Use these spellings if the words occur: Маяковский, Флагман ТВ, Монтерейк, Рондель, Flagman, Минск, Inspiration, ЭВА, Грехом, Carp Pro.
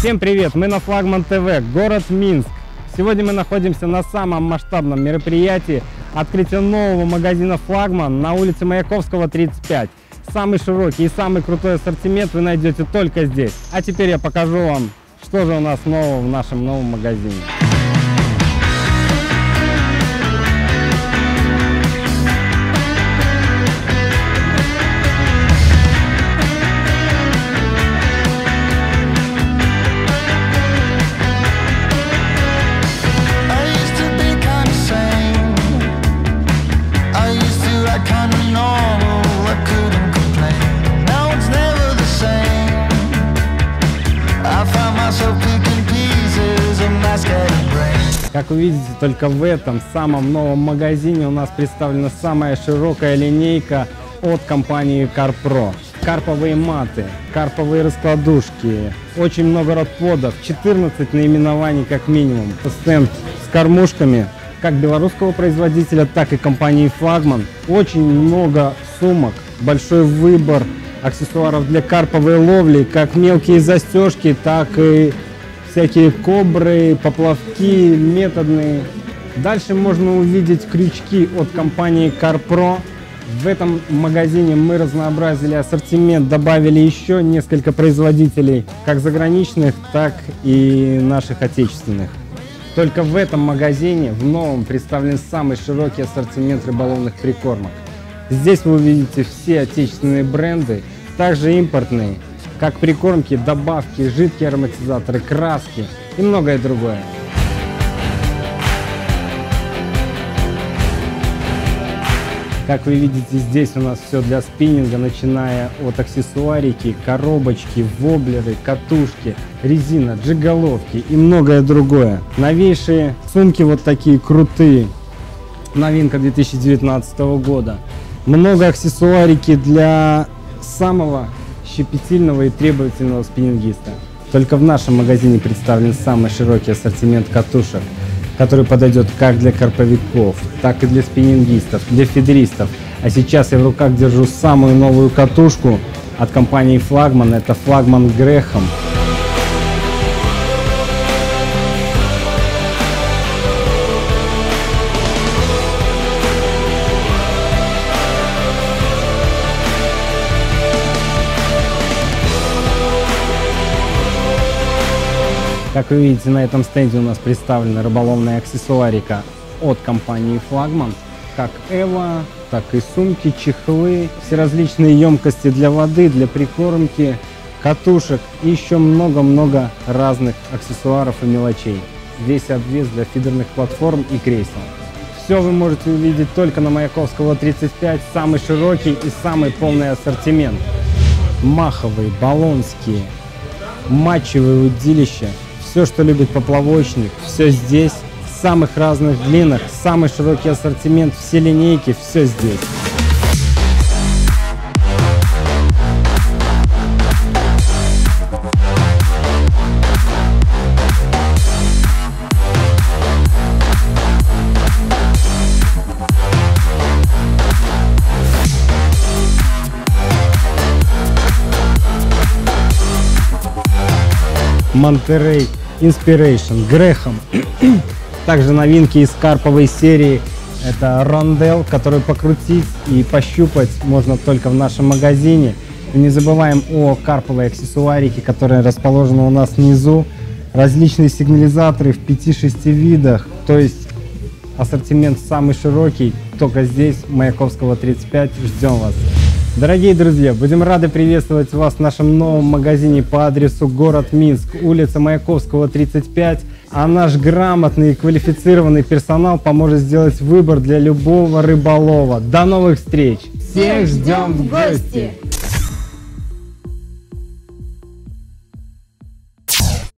Всем привет! Мы на Флагман ТВ, город Минск. Сегодня мы находимся на самом масштабном мероприятии открытия нового магазина «Флагман» на улице Маяковского, 35. Самый широкий и самый крутой ассортимент вы найдете только здесь. А теперь я покажу вам, что же у нас нового в нашем новом магазине. Как вы видите, только в этом самом новом магазине у нас представлена самая широкая линейка от компании Carp Pro. Карповые маты, карповые раскладушки, очень много родплодов, 14 наименований как минимум. Стенд с кормушками как белорусского производителя, так и компании «Флагман». Очень много сумок, большой выбор аксессуаров для карповой ловли, как мелкие застежки, так и всякие кобры, поплавки методные. Дальше можно увидеть крючки от компании Carp Pro. В этом магазине мы разнообразили ассортимент, добавили еще несколько производителей, как заграничных, так и наших отечественных. Только в этом магазине, в новом, представлен самый широкий ассортимент рыболовных прикормок. Здесь вы увидите все отечественные бренды, также импортные, как прикормки, добавки, жидкие ароматизаторы, краски и многое другое. Как вы видите, здесь у нас все для спиннинга, начиная от аксессуарики, коробочки, воблеры, катушки, резина, джиголовки и многое другое. Новейшие сумки вот такие крутые, новинка 2019 года. Много аксессуарики для самого щепетильного и требовательного спиннингиста. Только в нашем магазине представлен самый широкий ассортимент катушек, который подойдет как для карповиков, так и для спиннингистов, для фидристов. А сейчас я в руках держу самую новую катушку от компании «Флагман». Это «Флагман» «Грехом». Как вы видите, на этом стенде у нас представлена рыболовная аксессуарика от компании «Флагман», как «ЭВА», так и сумки, чехлы, все различные емкости для воды, для прикормки, катушек и еще много-много разных аксессуаров и мелочей. Весь обвес для фидерных платформ и кресел. Все вы можете увидеть только на Маяковского, 35, самый широкий и самый полный ассортимент. Маховые, баллонские, матчевые удилища. Все, что любит поплавочник, все здесь, в самых разных длинах, самый широкий ассортимент, все линейки, все здесь. Монтерейк, Inspiration, Грехом. Также новинки из карповой серии. Это Рондель, который покрутить и пощупать можно только в нашем магазине. И не забываем о карповой аксессуарике, которая расположена у нас внизу. Различные сигнализаторы в 5-6 видах. То есть ассортимент самый широкий. Только здесь, Маяковского, 35. Ждем вас. Дорогие друзья, будем рады приветствовать вас в нашем новом магазине по адресу город Минск, улица Маяковского, 35. А наш грамотный и квалифицированный персонал поможет сделать выбор для любого рыболова. До новых встреч! Всех ждем в гости!